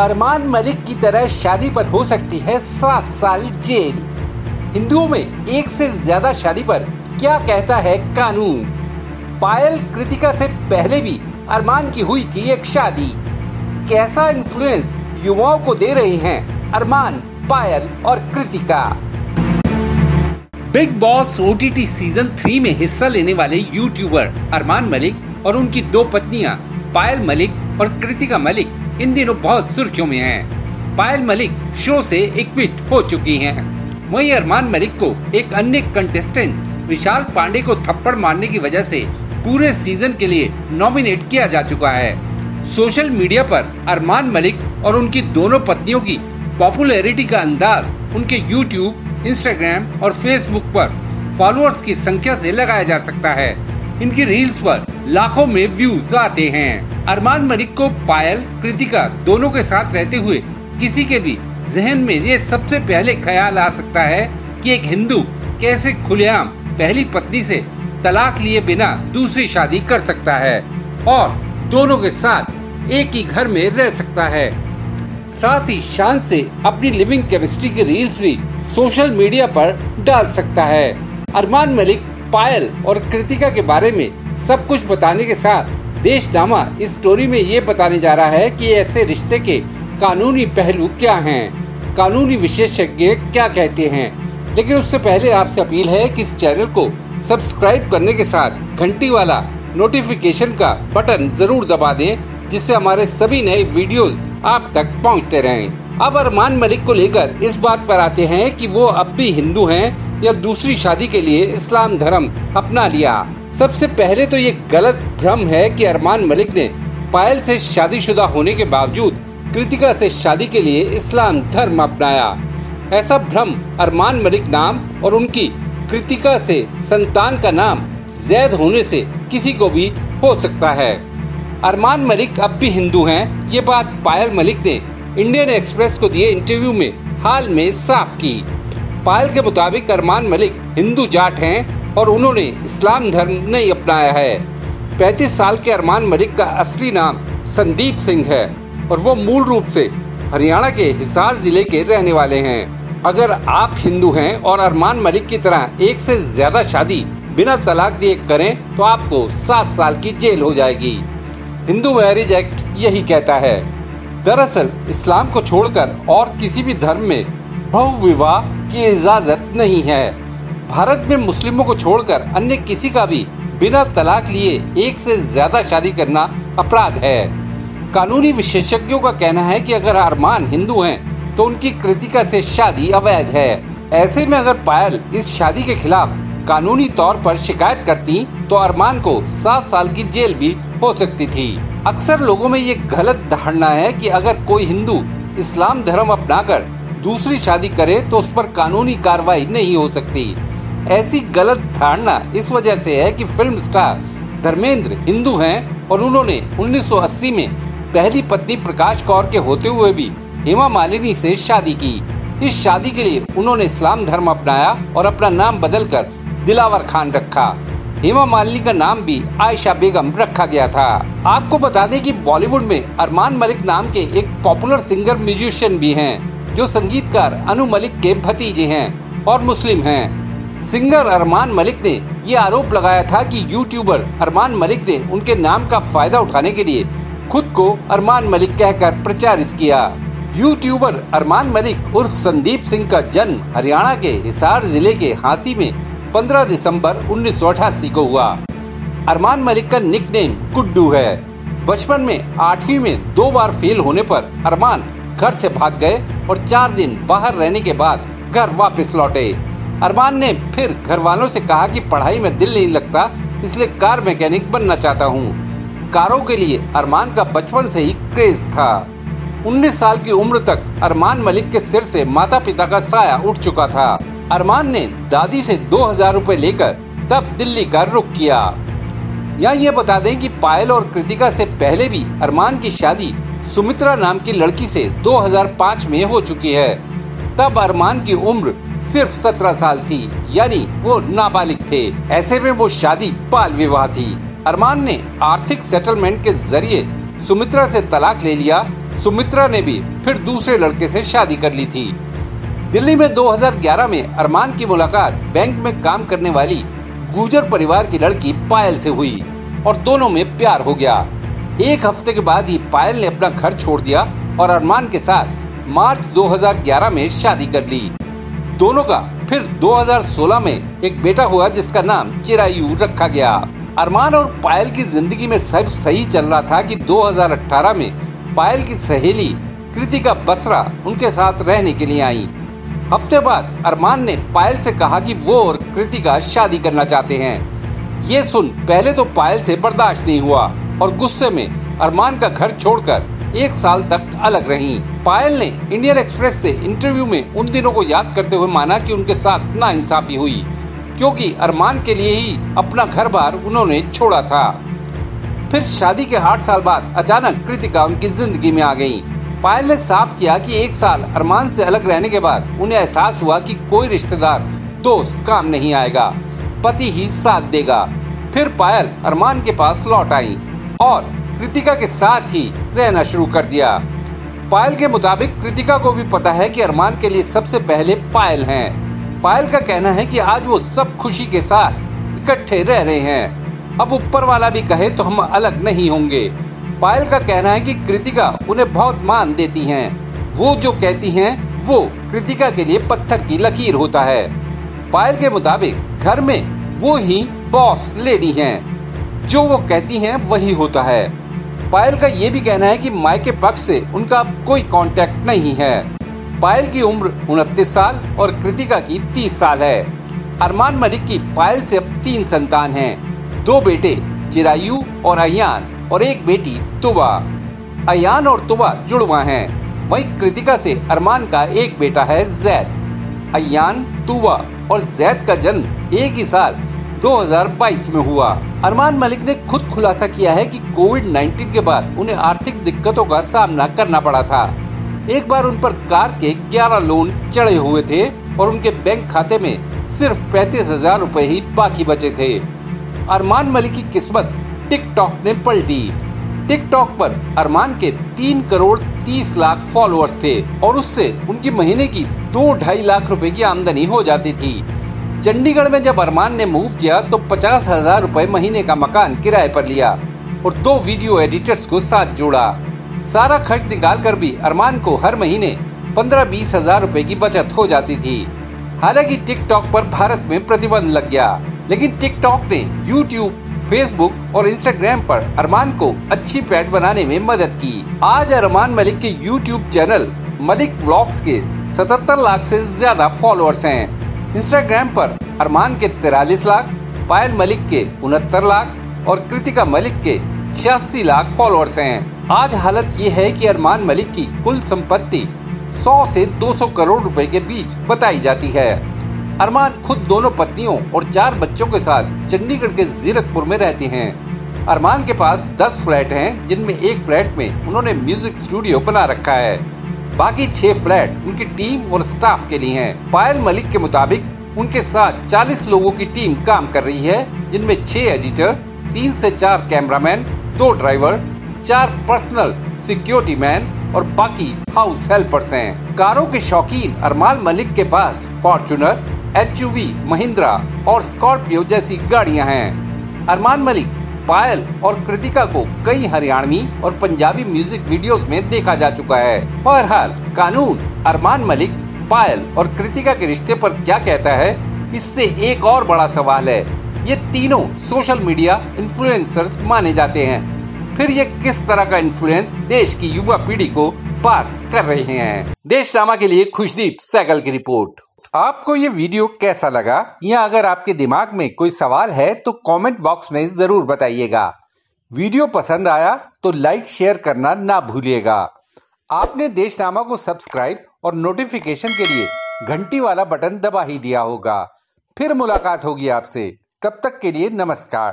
अरमान मलिक की तरह शादी पर हो सकती है 7 साल जेल। हिंदुओं में एक से ज्यादा शादी पर क्या कहता है कानून। पायल कृतिका से पहले भी अरमान की हुई थी एक शादी। कैसा इन्फ्लुएंस युवाओं को दे रही हैं अरमान, पायल और Kritika. Bigg Boss OTT season 3 में हिस्सा लेने वाले यूट्यूबर अरमान मलिक और उनकी दो पत्नियां पायल मलिक और कृतिका मलिक इन दिनों बहुत सुर्खियों में हैं। पायल मलिक शो से क्विट हो चुकी हैं। वहीं अरमान मलिक को एक अन्य कंटेस्टेंट विशाल पांडे को थप्पड़ मारने की वजह से पूरे सीजन के लिए नॉमिनेट किया जा चुका है। सोशल मीडिया पर अरमान मलिक और उनकी दोनों पत्नियों की पॉपुलैरिटी का अंदाज उनके YouTube, Instagram और Facebook पर फॉलोअर्स की संख्या से लगाया जा सकता है। इनकी रील्स पर लाखों में व्यूज आते हैं। अरमान मलिक को पायल, कृतिका दोनों के साथ रहते हुए किसी के भी जहन में ये सबसे पहले ख्याल आ सकता है कि एक हिंदू कैसे खुलेआम पहली पत्नी से तलाक लिए बिना दूसरी शादी कर सकता है और दोनों के साथ एक ही घर में रह सकता है। साथ ही शान से अपनी लिविंग केमिस्ट्री की रील्स भी सोशल मीडिया पर डाल सकता है। अरमान मलिक, पायल और कृतिका के बारे में सब कुछ बताने के साथ देशनामा इस स्टोरी में ये बताने जा रहा है कि ऐसे रिश्ते के कानूनी पहलू क्या हैं, कानूनी विशेषज्ञ क्या कहते हैं। लेकिन उससे पहले आपसे अपील है कि इस चैनल को सब्सक्राइब करने के साथ घंटी वाला नोटिफिकेशन का बटन जरूर दबा दें, जिससे हमारे सभी नए वीडियोस आप तक पहुंचते रहें। अब अरमान मलिक को लेकर इस बात पर आते हैं कि वो अब भी हिंदू हैं या दूसरी शादी के लिए इस्लाम धर्म अपना लिया। सबसे पहले तो ये गलत भ्रम है कि अरमान मलिक ने पायल से शादीशुदा होने के बावजूद कृतिका से शादी के लिए इस्लाम धर्म अपनाया। ऐसा भ्रम अरमान मलिक नाम और उनकी कृतिका से संतान का नाम जैद होने से किसी को भी हो सकता है। अरमान मलिक अब भी हिंदू हैं, ये बात पायल मलिक ने इंडियन एक्सप्रेस को दिए इंटरव्यू में हाल में साफ की। पायल के मुताबिक अरमान मलिक हिंदू जाट हैं और उन्होंने इस्लाम धर्म नहीं अपनाया है। 35 साल के अरमान मलिक का असली नाम संदीप सिंह है और वो मूल रूप से हरियाणा के हिसार जिले के रहने वाले हैं। अगर आप हिंदू हैं और अरमान मलिक की तरह एक से ज्यादा शादी बिना तलाक दिए करें तो आपको 7 साल की जेल हो जाएगी। हिंदू मैरिज एक्ट यही कहता है। दरअसल इस्लाम को छोड़कर और किसी भी धर्म में बहुविवाह की इजाजत नहीं है। भारत में मुस्लिमों को छोड़कर अन्य किसी का भी बिना तलाक लिए एक से ज्यादा शादी करना अपराध है। कानूनी विशेषज्ञों का कहना है कि अगर अरमान हिंदू हैं तो उनकी कृतिका से शादी अवैध है। ऐसे में अगर पायल इस शादी के खिलाफ कानूनी तौर पर शिकायत करती तो अरमान को 7 साल की जेल भी हो सकती थी। अक्सर लोगों में ये गलत धारणा है कि अगर कोई हिंदू इस्लाम धर्म अपनाकर दूसरी शादी करे तो उस पर कानूनी कार्रवाई नहीं हो सकती। ऐसी गलत धारणा इस वजह से है कि फिल्म स्टार धर्मेंद्र हिंदू हैं और उन्होंने 1980 में पहली पत्नी प्रकाश कौर के होते हुए भी हेमा मालिनी से शादी की। इस शादी के लिए उन्होंने इस्लाम धर्म अपनाया और अपना नाम बदलकर दिलावर खान रखा। हेमा मालिनी का नाम भी आयशा बेगम रखा गया था। आपको बता दें कि बॉलीवुड में अरमान मलिक नाम के एक पॉपुलर सिंगर म्यूजिशियन भी है जो संगीतकार अनु मलिक के भतीजे हैं और मुस्लिम हैं। सिंगर अरमान मलिक ने ये आरोप लगाया था कि यूट्यूबर अरमान मलिक ने उनके नाम का फायदा उठाने के लिए खुद को अरमान मलिक कहकर प्रचारित किया। यूट्यूबर अरमान मलिक उर्फ संदीप सिंह का जन्म हरियाणा के हिसार जिले के हांसी में 15 दिसंबर 1988 को हुआ। अरमान मलिक का निकनेम गुड्डू है। बचपन में 8वीं में 2 बार फेल होने पर अरमान घर से भाग गए और 4 दिन बाहर रहने के बाद घर वापस लौटे। अरमान ने फिर घर वालों से कहा कि पढ़ाई में दिल नहीं लगता, इसलिए कार मैकेनिक बनना चाहता हूँ। कारों के लिए अरमान का बचपन से ही क्रेज था। 19 साल की उम्र तक अरमान मलिक के सिर से माता पिता का साया उठ चुका था। अरमान ने दादी से 2000 रुपए लेकर तब दिल्ली का रुख किया। यहाँ ये बता दें कि पायल और कृतिका से पहले भी अरमान की शादी सुमित्रा नाम की लड़की से 2005 में हो चुकी है। तब अरमान की उम्र सिर्फ 17 साल थी, यानी वो नाबालिग थे। ऐसे में वो शादी बाल विवाह थी। अरमान ने आर्थिक सेटलमेंट के जरिए सुमित्रा से तलाक ले लिया। सुमित्रा ने भी फिर दूसरे लड़के से शादी कर ली थी। दिल्ली में 2011 में अरमान की मुलाकात बैंक में काम करने वाली गुर्जर परिवार की लड़की पायल से हुई और दोनों में प्यार हो गया। एक हफ्ते के बाद ही पायल ने अपना घर छोड़ दिया और अरमान के साथ मार्च 2011 में शादी कर ली। दोनों का फिर 2016 में एक बेटा हुआ जिसका नाम चिरायु रखा गया। अरमान और पायल की जिंदगी में सब सही चल रहा था कि 2018 में पायल की सहेली कृतिका बसरा उनके साथ रहने के लिए आई। हफ्ते बाद अरमान ने पायल से कहा कि वो और कृतिका शादी करना चाहते हैं। ये सुन पहले तो पायल से बर्दाश्त नहीं हुआ और गुस्से में अरमान का घर छोड़कर एक साल तक अलग रहीं। पायल ने इंडियन एक्सप्रेस से इंटरव्यू में उन दिनों को याद करते हुए माना कि उनके साथ नाइंसाफी हुई क्योंकि अरमान के लिए ही अपना घर बार उन्होंने छोड़ा था। फिर शादी के 8 साल बाद अचानक कृतिका उनकी जिंदगी में आ गई। पायल ने साफ किया कि एक साल अरमान से अलग रहने के बाद उन्हें एहसास हुआ कि कोई रिश्तेदार दोस्त काम नहीं आएगा, पति ही साथ देगा। फिर पायल अरमान के पास लौट आई और कृतिका के साथ ही रहना शुरू कर दिया। पायल के मुताबिक कृतिका को भी पता है कि अरमान के लिए सबसे पहले पायल हैं। पायल का कहना है कि आज वो सब खुशी के साथ इकट्ठे रह रहे हैं। अब ऊपर वाला भी कहे तो हम अलग नहीं होंगे। पायल का कहना है कि कृतिका उन्हें बहुत मान देती हैं। वो जो कहती हैं वो कृतिका के लिए पत्थर की लकीर होता है। पायल के मुताबिक घर में वो ही बॉस लेडी हैं, जो वो कहती हैं वही होता है। पायल का ये भी कहना है कि मायके पक्ष से उनका अब कोई कॉन्टेक्ट नहीं है। पायल की उम्र 29 साल और कृतिका की 30 साल है। अरमान मलिक की पायल से अब 3 संतान हैं, 2 बेटे चिरायु और अयान और एक बेटी तुबा। अयान और तुबा जुड़वा हैं। वहीं कृतिका से अरमान का एक बेटा है जैद। अयान, तुबा और जैद का जन्म एक ही साल 2022 में हुआ। अरमान मलिक ने खुद खुलासा किया है कि कोविड-19 के बाद उन्हें आर्थिक दिक्कतों का सामना करना पड़ा था। एक बार उन पर कार के 11 लोन चढ़े हुए थे और उनके बैंक खाते में सिर्फ 35,000 रुपए ही बाकी बचे थे। अरमान मलिक की किस्मत टिकटॉक ने पलटी। टिकटॉक पर अरमान के 3 करोड़ 30 लाख फॉलोअर्स थे और उससे उनकी महीने की 2-2.5 लाख रुपए की आमदनी हो जाती थी। चंडीगढ़ में जब अरमान ने मूव किया तो 50,000 रुपए महीने का मकान किराए पर लिया और 2 वीडियो एडिटर्स को साथ जोड़ा। सारा खर्च निकाल कर भी अरमान को हर महीने 15-20 हजार रुपए की बचत हो जाती थी। हालांकि टिकटॉक पर भारत में प्रतिबंध लग गया, लेकिन टिकटॉक ने YouTube, Facebook और Instagram पर अरमान को अच्छी पैठ बनाने में मदद की। आज अरमान मलिक के YouTube चैनल मलिक व्लॉग्स के 77 लाख से ज्यादा फॉलोअर्स हैं। Instagram पर अरमान के 43 लाख, पायल मलिक के 69 लाख और कृतिका मलिक के 86 लाख फॉलोअर्स हैं। आज हालत ये है कि अरमान मलिक की कुल संपत्ति 100 से 200 करोड़ रुपए के बीच बताई जाती है। अरमान खुद दोनों पत्नियों और 4 बच्चों के साथ चंडीगढ़ के जीरकपुर में रहते हैं। अरमान के पास 10 फ्लैट हैं, जिनमें एक फ्लैट में उन्होंने म्यूजिक स्टूडियो बना रखा है। बाकी 6 फ्लैट उनकी टीम और स्टाफ के लिए है। पायल मलिक के मुताबिक उनके साथ 40 लोगों की टीम काम कर रही है, जिनमें 6 एडिटर, 3 से 4 cameraman, 2 driver, 4 personal security man और बाकी हाउस हेल्पर्स हैं। कारों के शौकीन अरमान मलिक के पास फॉर्च्यूनर, एसयूवी, महिंद्रा और स्कॉर्पियो जैसी गाड़ियां हैं। अरमान मलिक पायल और कृतिका को कई हरियाणवी और पंजाबी म्यूजिक वीडियोस में देखा जा चुका है। बहरहाल कानून अरमान मलिक, पायल और कृतिका के रिश्ते पर क्या कहता है, इससे एक और बड़ा सवाल है। ये तीनों सोशल मीडिया इन्फ्लुएंसर्स माने जाते हैं, फिर ये किस तरह का इन्फ्लुएंस देश की युवा पीढ़ी को पास कर रहे हैं। देशनामा के लिए खुशदीप सहगल की रिपोर्ट। आपको ये वीडियो कैसा लगा या अगर आपके दिमाग में कोई सवाल है तो कमेंट बॉक्स में जरूर बताइएगा। वीडियो पसंद आया तो लाइक शेयर करना ना भूलिएगा। आपने देशनामा को सब्सक्राइब और नोटिफिकेशन के लिए घंटी वाला बटन दबा ही दिया होगा। फिर मुलाकात होगी आपसे, तब तक के लिए नमस्कार।